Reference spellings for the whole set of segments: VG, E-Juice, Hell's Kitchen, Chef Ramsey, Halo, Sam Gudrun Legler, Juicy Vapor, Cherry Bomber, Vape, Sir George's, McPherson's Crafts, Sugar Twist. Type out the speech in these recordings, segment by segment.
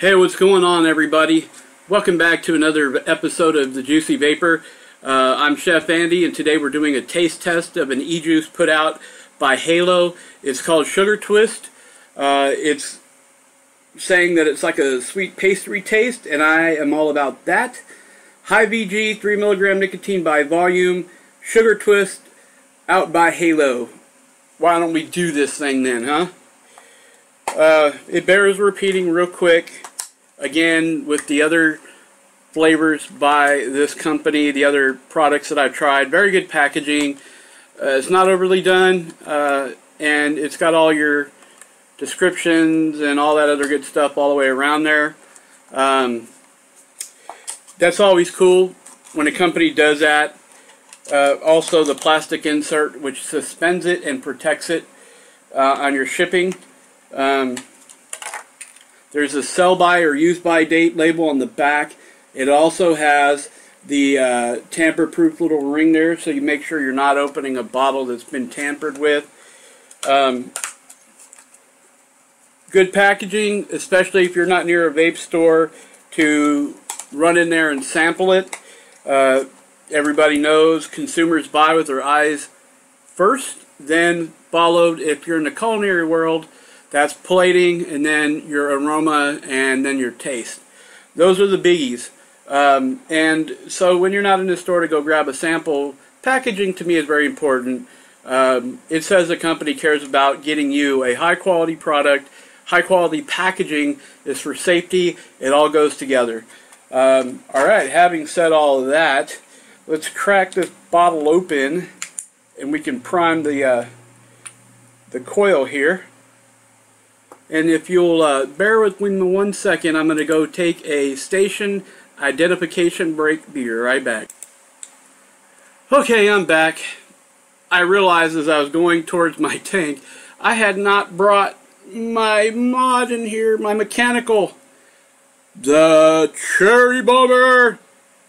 Hey, what's going on, everybody? Welcome back to another episode of the Juicy Vapor. I'm Chef Andy, and today we're doing a taste test of an e-juice put out by Halo. It's called Sugar Twist. It's saying that it's like a sweet pastry taste, and I am all about that. High VG, 3 mg nicotine by volume, Sugar Twist, out by Halo. Why don't we do this thing then, huh? It bears repeating real quick. Again, with the other flavors by this company, the other products that I've tried, very good packaging. It's not overly done, and it's got all your descriptions and all that other good stuff all the way around there. That's always cool when a company does that. Also, the plastic insert which suspends it and protects it on your shipping. There's a sell-by or use-by date label on the back. It also has the tamper-proof little ring there, so you make sure you're not opening a bottle that's been tampered with. Good packaging, especially if you're not near a vape store, to run in there and sample it. Everybody knows consumers buy with their eyes first, then followed, if you're in the culinary world, that's plating, and then your aroma, and then your taste. Those are the biggies. And so when you're not in the store to go grab a sample, packaging to me is very important. It says the company cares about getting you a high-quality product. High-quality packaging is for safety. It all goes together. All right, having said all of that, let's crack this bottle open, and we can prime the coil here. And if you'll bear with me 1 second, I'm going to go take a station identification break. Be right back. Okay, I'm back. I realized as I was going towards my tank, I had not brought my mod in here, my mechanical. The Cherry Bomber!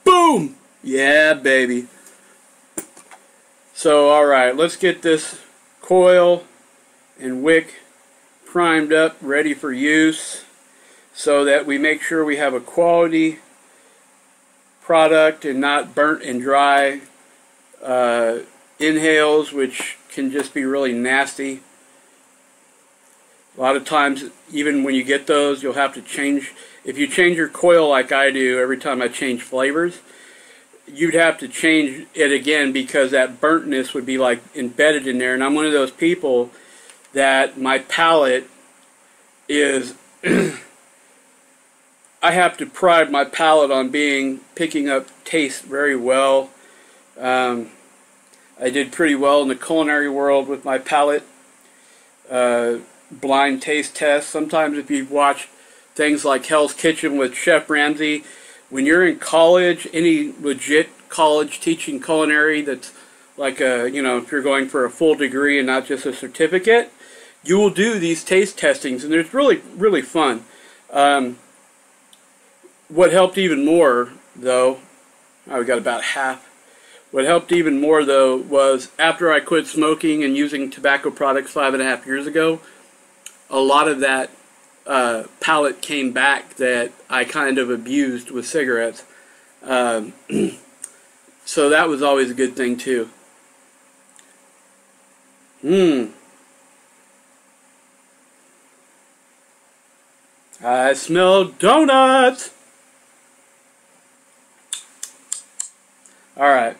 Boom! Yeah, baby. So, alright, let's get this coil and wick primed up, ready for use, so that we make sure we have a quality product and not burnt and dry inhales, which can just be really nasty. A lot of times, even when you get those, you'll have to change. If you change your coil like I do every time I change flavors, you'd have to change it again because that burntness would be like embedded in there. And I'm one of those people that my palate is I have to pride my palate on picking up taste very well. I did pretty well in the culinary world with my palate blind taste test. Sometimes if you've watched things like Hell's Kitchen with Chef Ramsey, when you're in college, any legit college teaching culinary that's like if you're going for a full degree and not just a certificate, you will do these taste testings, and it's really, really fun. What helped even more, though, we got about half. What helped even more, though, was after I quit smoking and using tobacco products 5.5 years ago, a lot of that palate came back that I kind of abused with cigarettes. So that was always a good thing, too. I smell donuts! Alright.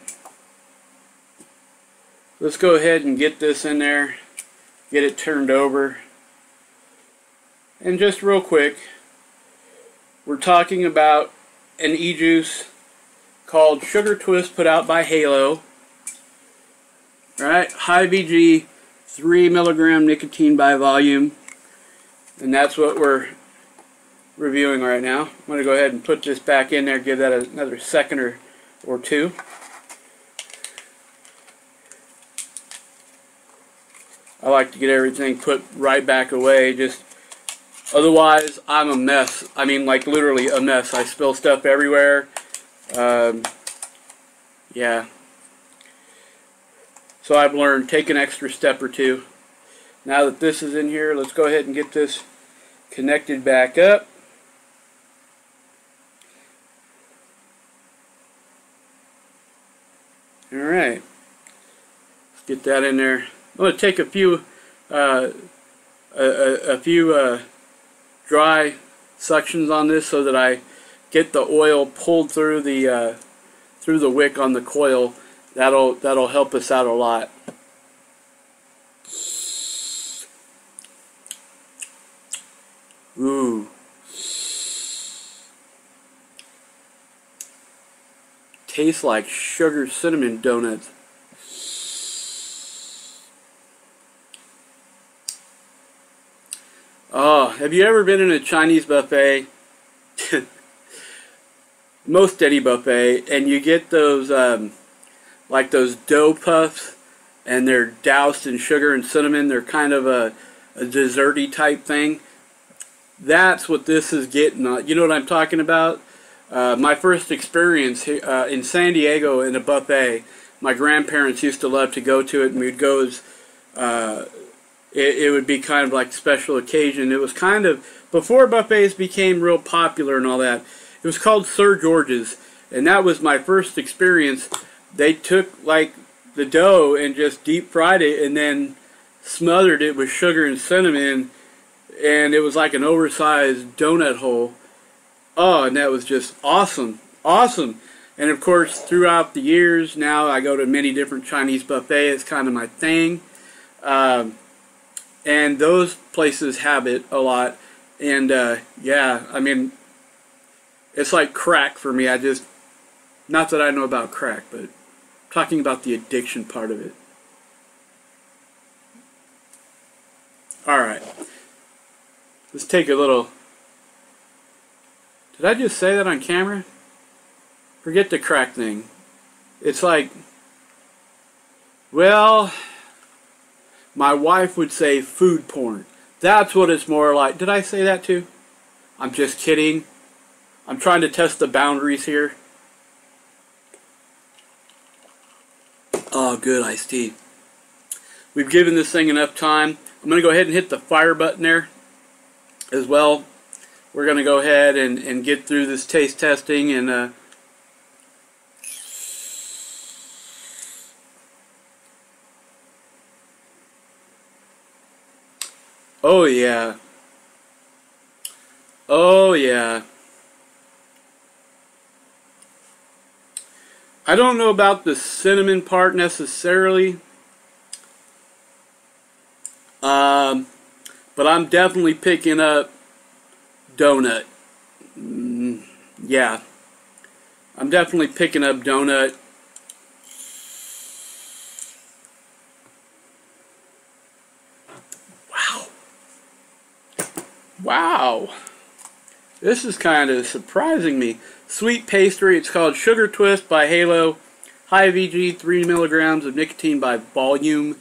Let's go ahead and get this in there. Get it turned over. And just real quick, we're talking about an e-juice called Sugar Twist, put out by Halo. Alright, high VG, 3 mg nicotine by volume. And that's what we're reviewing right now. I'm going to go ahead and put this back in there, give that another second or two. I like to get everything put right back away, just otherwise I'm a mess. I mean, like, literally a mess. I spill stuff everywhere. Yeah. So I've learned, take an extra step or two. Now that this is in here, let's go ahead and get this connected back up. Alright, let's get that in there. I'm going to take a few dry suctions on this so that I get the oil pulled through the wick on the coil. That'll help us out a lot. Ooh. Tastes like sugar cinnamon donuts. Oh, have you ever been in a Chinese buffet? Most any buffet, and you get those like those dough puffs, and they're doused in sugar and cinnamon. They're kind of a desserty type thing. That's what this is getting on. You know what I'm talking about? My first experience in San Diego in a buffet, my grandparents used to love to go to it, and we'd go as, it would be kind of like special occasion. It was kind of, before buffets became real popular and all that, it was called Sir George's, and that was my first experience. They took like the dough and just deep fried it and then smothered it with sugar and cinnamon, and it was like an oversized donut hole. Oh, and that was just awesome. Awesome. And of course, throughout the years, now I go to many different Chinese buffets. It's kind of my thing. And those places have it a lot. And yeah, I mean, it's like crack for me. I just, not that I know about crack, but talking about the addiction part of it. All right. Let's take a little... Did I just say that on camera? Forget the crack thing. It's like, well, my wife would say food porn. That's what it's more like. Did I say that too? I'm just kidding. I'm trying to test the boundaries here. Oh, good iced tea. We've given this thing enough time. I'm going to go ahead and hit the fire button there as well. We're going to go ahead and get through this taste testing, and oh yeah, oh yeah. I don't know about the cinnamon part necessarily, but I'm definitely picking up donut. Yeah, I'm definitely picking up donut. Wow. Wow. This is kind of surprising me. Sweet pastry. It's called Sugar Twist by Halo. High VG, 3 mg of nicotine by volume.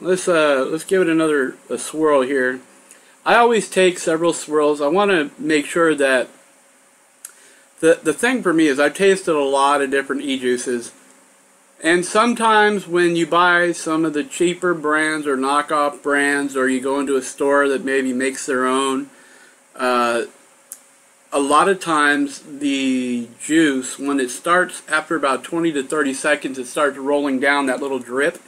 Let's give it another swirl here. I always take several swirls. I want to make sure that the thing for me is I've tasted a lot of different e-juices, and sometimes when you buy some of the cheaper brands or knockoff brands, or you go into a store that maybe makes their own, a lot of times the juice, when it starts after about 20 to 30 seconds, it starts rolling down that little drip.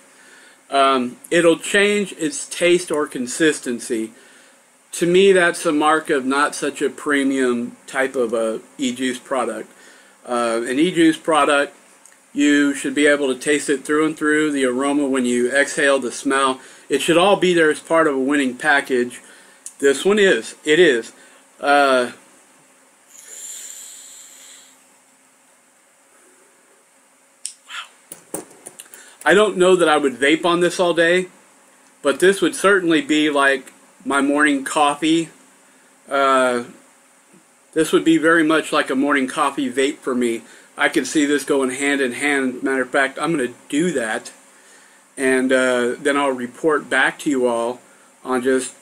It'll change its taste or consistency. To me, that's a mark of not such a premium type of a e-juice product. An e-juice product, you should be able to taste it through and through, the aroma when you exhale, the smell. It should all be there as part of a winning package. This one is. It is. Wow. I don't know that I would vape on this all day, but this would certainly be like my morning coffee. This would be very much like a morning coffee vape for me. I can see this going hand in hand. Matter of fact, I'm going to do that, and then I'll report back to you all on just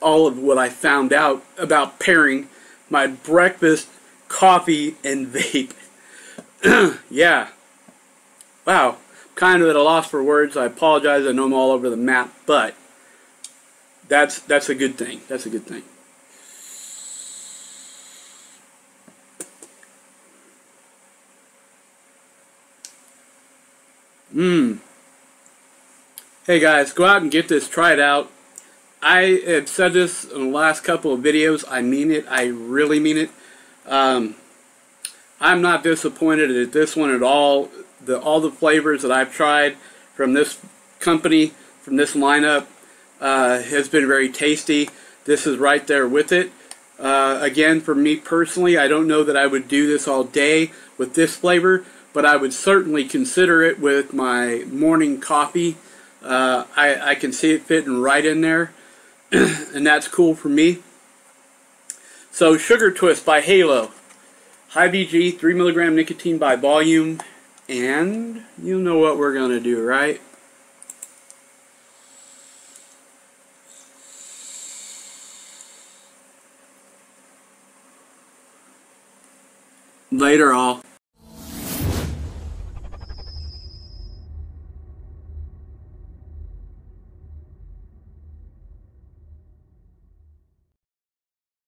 all of what I found out about pairing my breakfast, coffee, and vape. Yeah. Wow. Kind of at a loss for words. I apologize. I know I'm all over the map, but that's a good thing. That's a good thing. Hey guys, go out and get this, try it out. I have said this in the last couple of videos. I mean it. I really mean it. I'm not disappointed at this one at all. All the flavors that I've tried from this company, from this lineup, has been very tasty. This is right there with it. Again, for me personally, I don't know that I would do this all day with this flavor, but I would certainly consider it with my morning coffee. I can see it fitting right in there, and that's cool for me. So, Sugar Twist by Halo. High VG, 3 milligram nicotine by volume, and you know what we're going to do, right? Later all.